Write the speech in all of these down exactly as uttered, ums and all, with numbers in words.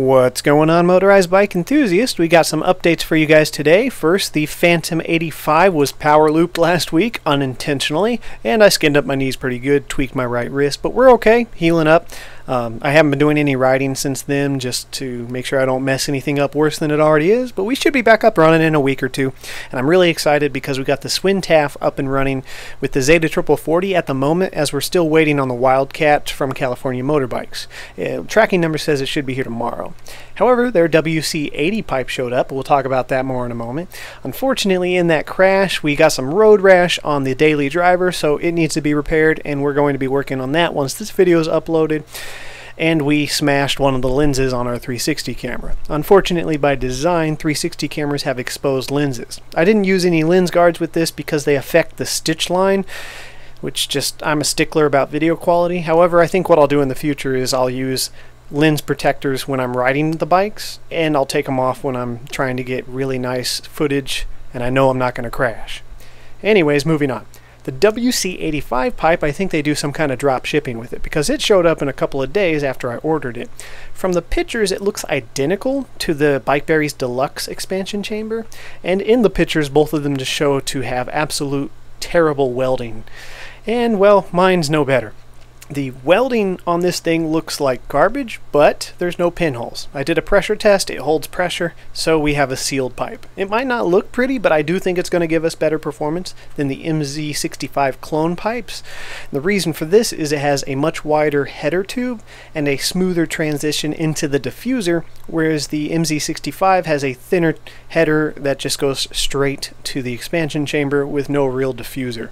What's going on, motorized bike enthusiasts? We got some updates for you guys today. First, the Phantom eighty-five was power looped last week unintentionally, and I skinned up my knees pretty good, tweaked my right wrist, but we're okay, healing up. Um, I haven't been doing any riding since then just to make sure I don't mess anything up worse than it already is, but we should be back up running in a week or two. And I'm really excited because we got the Schwinn Taff up and running with the Zeda triple forty at the moment, as we're still waiting on the Wildcat from California Motorbikes. Uh, tracking number says it should be here tomorrow. However, their W C eighty pipe showed up. We'll talk about that more in a moment. Unfortunately, in that crash, we got some road rash on the daily driver, so it needs to be repaired, and we're going to be working on that once this video is uploaded. And we smashed one of the lenses on our three sixty camera. Unfortunately, by design, three sixty cameras have exposed lenses. I didn't use any lens guards with this because they affect the stitch line, which just, I'm a stickler about video quality. However, I think what I'll do in the future is I'll use lens protectors when I'm riding the bikes, and I'll take them off when I'm trying to get really nice footage and I know I'm not going to crash. Anyways, moving on. The W C eighty-five pipe, I think they do some kind of drop shipping with it because it showed up in a couple of days after I ordered it. From the pictures, it looks identical to the BikeBerry's Deluxe expansion chamber, and in the pictures both of them just show to have absolute terrible welding. And well, mine's no better. The welding on this thing looks like garbage, but there's no pinholes. I did a pressure test, it holds pressure, so we have a sealed pipe. It might not look pretty, but I do think it's going to give us better performance than the M Z sixty-five clone pipes. The reason for this is it has a much wider header tube and a smoother transition into the diffuser, whereas the M Z sixty-five has a thinner header that just goes straight to the expansion chamber with no real diffuser.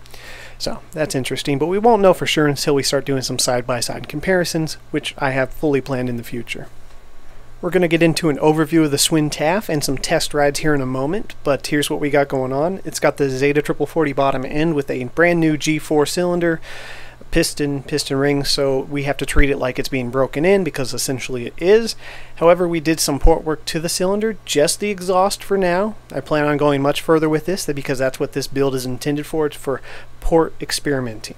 So that's interesting, but we won't know for sure until we start doing some side-by-side comparisons, which I have fully planned in the future. We're going to get into an overview of the Schwinn Taff and some test rides here in a moment, but here's what we got going on. It's got the Zeda triple forty bottom end with a brand new G four cylinder, piston, piston ring, so we have to treat it like it's being broken in because essentially it is. However, we did some port work to the cylinder, just the exhaust for now. I plan on going much further with this because that's what this build is intended for. It's for port experimenting.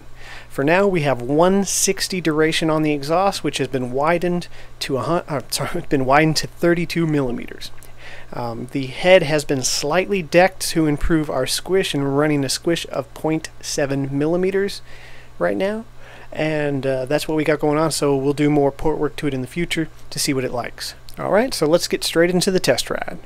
For now, we have one sixty duration on the exhaust, which has been widened to a uh, sorry, it's been widened to thirty-two millimeters. Um, the head has been slightly decked to improve our squish, and we're running a squish of zero point seven millimeters right now, and uh, that's what we got going on, so we'll do more port work to it in the future to see what it likes. Alright, so let's get straight into the test ride.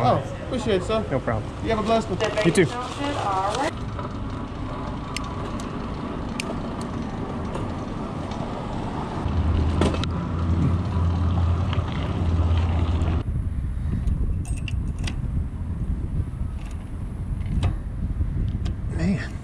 Oh, appreciate it, sir. No problem. You have a blessed one. You too. Man.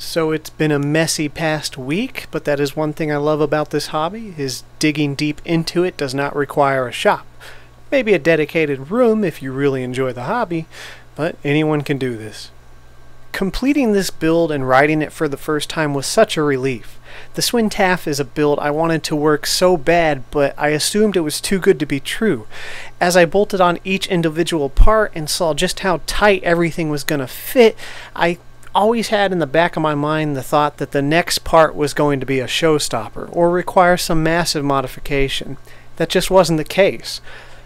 So it's been a messy past week, but that is one thing I love about this hobby, is digging deep into it does not require a shop. Maybe a dedicated room if you really enjoy the hobby, but anyone can do this. Completing this build and riding it for the first time was such a relief. The Schwinn Taff is a build I wanted to work so bad, but I assumed it was too good to be true. As I bolted on each individual part and saw just how tight everything was going to fit, I always had in the back of my mind the thought that the next part was going to be a showstopper or require some massive modification. That just wasn't the case.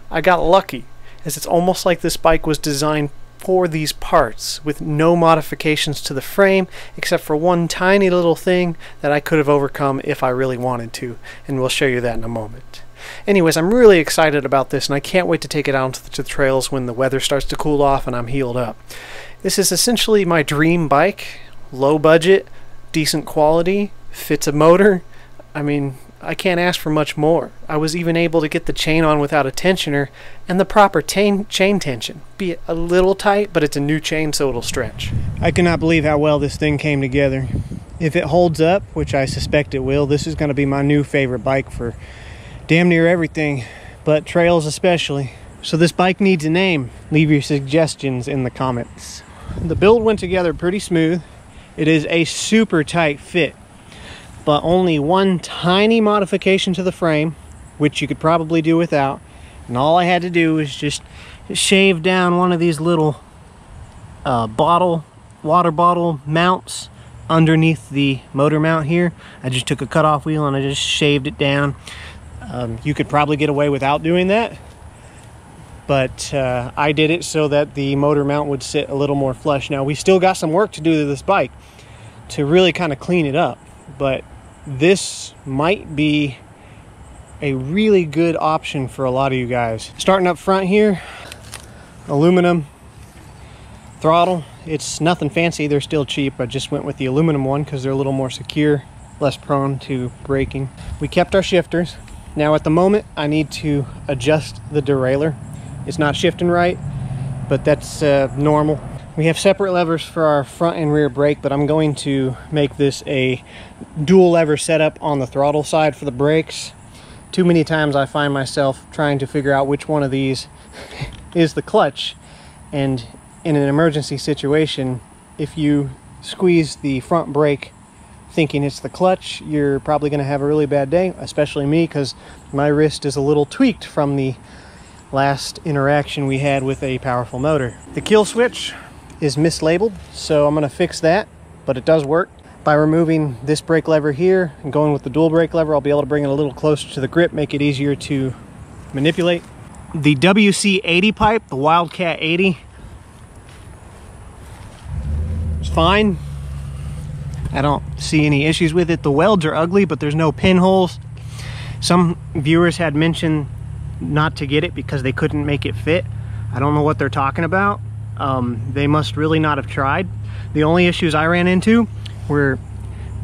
I got lucky, as it's almost like this bike was designed for these parts, with no modifications to the frame except for one tiny little thing that I could have overcome if I really wanted to, and we'll show you that in a moment. Anyways, I'm really excited about this, and I can't wait to take it out to the trails when the weather starts to cool off and I'm healed up. This is essentially my dream bike. Low budget, decent quality, fits a motor. I mean, I can't ask for much more. I was even able to get the chain on without a tensioner, and the proper chain tension. Be it a little tight, but it's a new chain, so it'll stretch. I cannot believe how well this thing came together. If it holds up, which I suspect it will, this is going to be my new favorite bike for damn near everything, but trails especially. So this bike needs a name. Leave your suggestions in the comments. The build went together pretty smooth. It is a super tight fit, but only one tiny modification to the frame, which you could probably do without, and all I had to do was just shave down one of these little uh, bottle, water bottle mounts underneath the motor mount here. I just took a cutoff wheel and I just shaved it down. Um, you could probably get away without doing that, but uh, I did it so that the motor mount would sit a little more flush. Now, we still got some work to do to this bike to really kind of clean it up, but this might be a really good option for a lot of you guys. Starting up front here, aluminum throttle. It's nothing fancy, they're still cheap. I just went with the aluminum one because they're a little more secure, less prone to breaking. We kept our shifters. Now at the moment, I need to adjust the derailleur. It's not shifting right, but that's uh, normal. We have separate levers for our front and rear brake, but I'm going to make this a dual lever setup on the throttle side for the brakes. Too many times I find myself trying to figure out which one of these is the clutch. And in an emergency situation, if you squeeze the front brake thinking it's the clutch, you're probably going to have a really bad day, especially me, because my wrist is a little tweaked from the last interaction we had with a powerful motor. The kill switch is mislabeled, so I'm going to fix that, but it does work. By removing this brake lever here and going with the dual brake lever, I'll be able to bring it a little closer to the grip, make it easier to manipulate. The W C eighty pipe, the Wildcat eighty, it's fine. I don't see any issues with it. The welds are ugly, but there's no pinholes. Some viewers had mentioned not to get it because they couldn't make it fit. I don't know what they're talking about. Um, they must really not have tried. The only issues I ran into were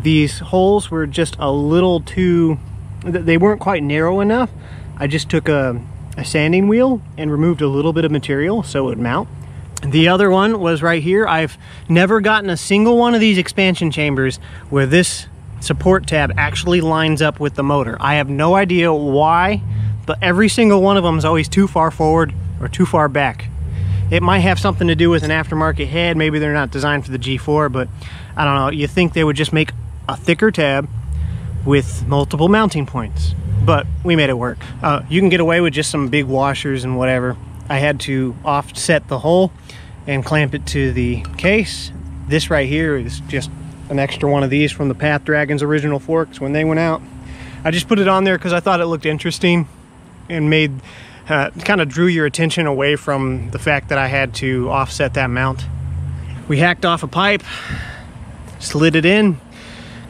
these holes were just a little too, they weren't quite narrow enough. I just took a, a sanding wheel and removed a little bit of material so it would mount. The other one was right here. I've never gotten a single one of these expansion chambers where this support tab actually lines up with the motor. I have no idea why, but every single one of them is always too far forward or too far back. It might have something to do with an aftermarket head. Maybe they're not designed for the G four, but I don't know. You think they would just make a thicker tab with multiple mounting points, but we made it work. Uh, you can get away with just some big washers and whatever. I had to offset the hole and clamp it to the case. This right here is just an extra one of these from the Path Dragon's original forks when they went out. I just put it on there because I thought it looked interesting and made uh, kind of drew your attention away from the fact that I had to offset that mount. We hacked off a pipe, slid it in,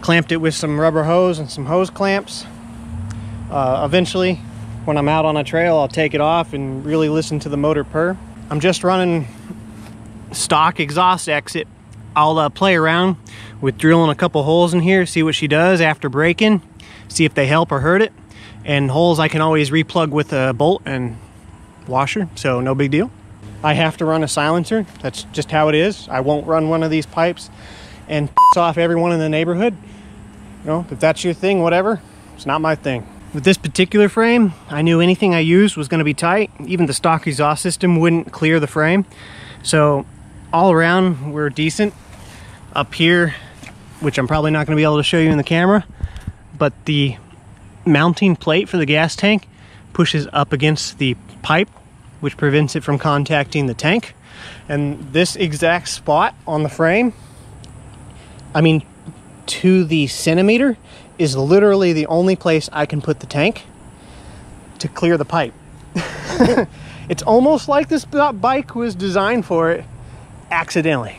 clamped it with some rubber hose and some hose clamps. Uh, eventually, when I'm out on a trail, I'll take it off and really listen to the motor purr. I'm just running stock exhaust exit. I'll uh, play around with drilling a couple holes in here, see what she does after braking, see if they help or hurt it. And holes I can always replug with a bolt and washer, so no big deal. I have to run a silencer. That's just how it is. I won't run one of these pipes and piss off everyone in the neighborhood. You know, if that's your thing, whatever. It's not my thing. With this particular frame, I knew anything I used was going to be tight. Even the stock exhaust system wouldn't clear the frame. So all around, we're decent. Up here, which I'm probably not going to be able to show you in the camera, but the mounting plate for the gas tank pushes up against the pipe, which prevents it from contacting the tank. And this exact spot on the frame, I mean, to the centimeter, is literally the only place I can put the tank to clear the pipe. It's almost like this bike was designed for it accidentally.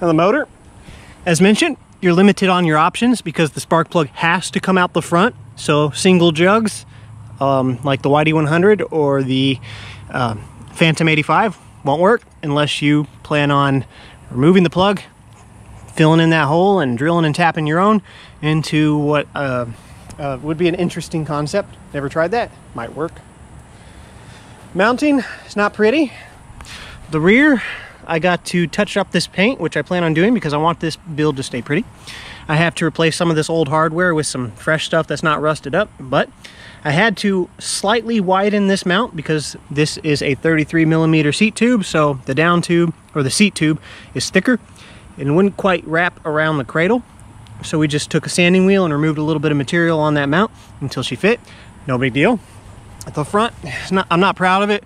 Now the motor, as mentioned, you're limited on your options because the spark plug has to come out the front. So single jugs, um, like the Y D one hundred or the uh, Phantom eighty-five won't work unless you plan on removing the plug, filling in that hole and drilling and tapping your own into what uh, uh, would be an interesting concept. Never tried that, might work. Mounting, it's not pretty. The rear, I got to touch up this paint, which I plan on doing because I want this build to stay pretty. I have to replace some of this old hardware with some fresh stuff that's not rusted up, but I had to slightly widen this mount because this is a thirty-three millimeter seat tube, so the down tube, or the seat tube, is thicker and wouldn't quite wrap around the cradle. So we just took a sanding wheel and removed a little bit of material on that mount until she fit. No big deal. At the front, it's not, I'm not proud of it.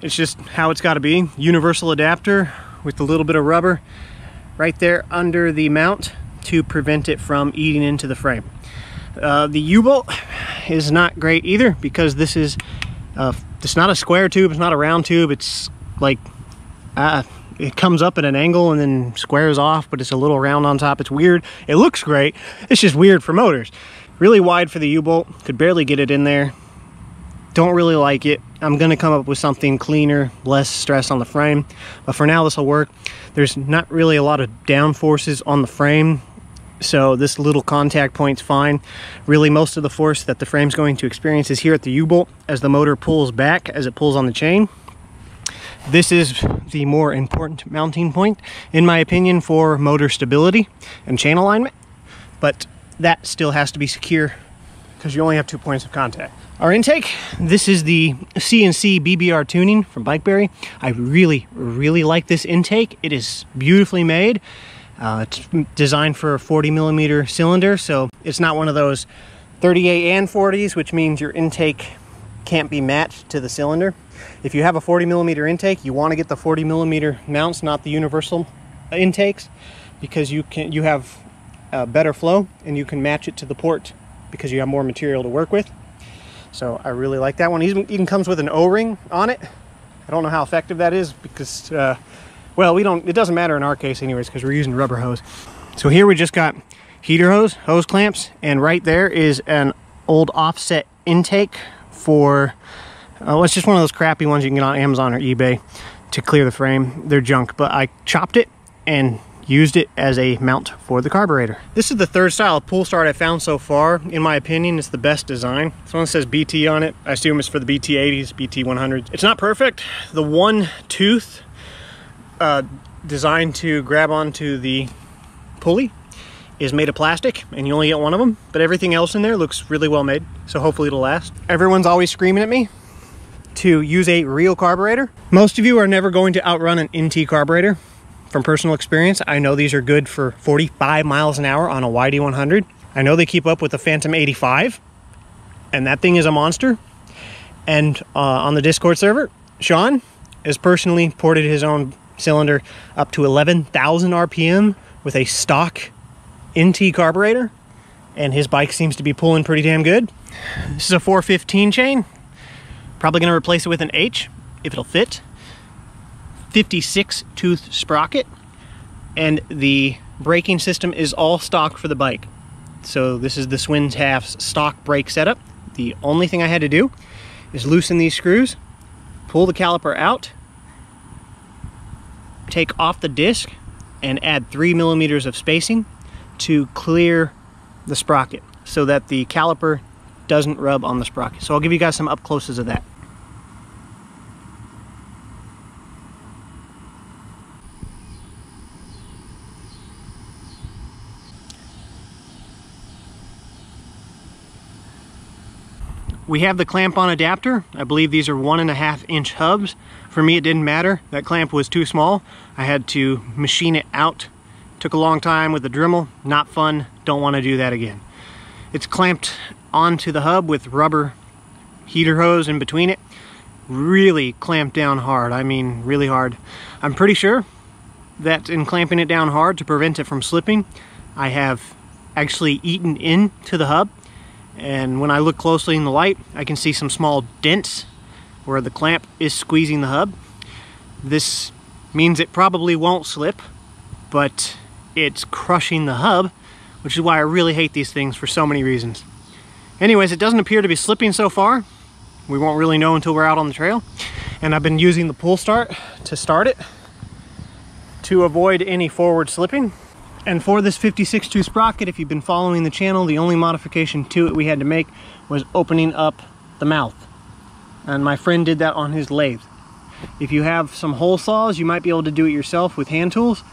It's just how it's got to be. Universal adapter with a little bit of rubber right there under the mount to prevent it from eating into the frame. Uh, the U-bolt is not great either because this is uh, it's not a square tube. It's not a round tube. It's like uh, it comes up at an angle and then squares off, but it's a little round on top. It's weird. It looks great. It's just weird for motors. Really wide for the U-bolt. Could barely get it in there. Don't really like it. I'm going to come up with something cleaner, less stress on the frame. But for now, this will work. There's not really a lot of downforces on the frame, so this little contact point's fine. Really, most of the force that the frame's going to experience is here at the U-bolt as the motor pulls back, as it pulls on the chain. This is the more important mounting point, in my opinion, for motor stability and chain alignment, but that still has to be secure because you only have two points of contact. Our intake, this is the C N C B B R Tuning from BikeBerry. I really, really like this intake. It is beautifully made. Uh, it's designed for a forty millimeter cylinder, so it's not one of those thirty-eight and forties, which means your intake can't be matched to the cylinder. If you have a forty millimeter intake, you want to get the forty millimeter mounts, not the universal intakes, because you can you have a better flow and you can match it to the port because you have more material to work with. So I really like that one. It even comes with an O-ring on it. I don't know how effective that is because uh, well, we don't it doesn't matter in our case anyways because we're using rubber hose. So here we just got heater hose, hose clamps, and right there is an old offset intake for Uh, well, it's just one of those crappy ones you can get on Amazon or eBay to clear the frame. They're junk, but I chopped it and used it as a mount for the carburetor. This is the third style of pull start I found so far. In my opinion, it's the best design. This one says B T on it. I assume it's for the B T eighties, B T one hundreds. It's not perfect. The one tooth uh, designed to grab onto the pulley is made of plastic and you only get one of them, but everything else in there looks really well made, so hopefully it'll last. Everyone's always screaming at me to use a real carburetor. Most of you are never going to outrun an N T carburetor. From personal experience, I know these are good for forty-five miles an hour on a Y D one hundred. I know they keep up with the Phantom eighty-five, and that thing is a monster. And uh, on the Discord server, Sean has personally ported his own cylinder up to eleven thousand R P M with a stock N T carburetor, and his bike seems to be pulling pretty damn good. This is a four fifteen chain. Probably gonna replace it with an H if it'll fit. fifty-six tooth sprocket, and the braking system is all stock for the bike. So this is the Schwinn Taff's stock brake setup. The only thing I had to do is loosen these screws, pull the caliper out, take off the disc, and add three millimeters of spacing to clear the sprocket so that the caliper doesn't rub on the sprocket. So I'll give you guys some up closes of that. We have the clamp on adapter. I believe these are one and a half inch hubs. For me, it didn't matter. That clamp was too small. I had to machine it out. Took a long time with the Dremel. Not fun. Don't want to do that again. It's clamped onto the hub with rubber heater hose in between it. Really clamped down hard. I mean, really hard. I'm pretty sure that in clamping it down hard to prevent it from slipping, I have actually eaten into the hub. And when I look closely in the light, I can see some small dents where the clamp is squeezing the hub. This means it probably won't slip, but it's crushing the hub, which is why I really hate these things for so many reasons. Anyways, it doesn't appear to be slipping so far. We won't really know until we're out on the trail. And I've been using the pull start to start it to avoid any forward slipping. And for this fifty-six tooth sprocket, if you've been following the channel, the only modification to it we had to make was opening up the mouth. And my friend did that on his lathe. If you have some hole saws, you might be able to do it yourself with hand tools,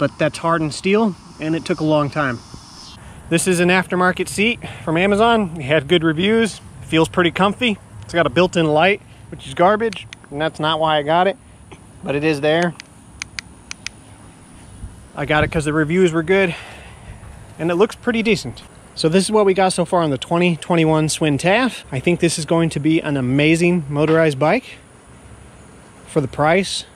but that's hardened steel, and it took a long time. This is an aftermarket seat from Amazon. We had good reviews. It feels pretty comfy. It's got a built-in light, which is garbage, and that's not why I got it, but it is there. I got it because the reviews were good, and it looks pretty decent. So this is what we got so far on the twenty twenty-one Schwinn Taff. I think this is going to be an amazing motorized bike. For the price,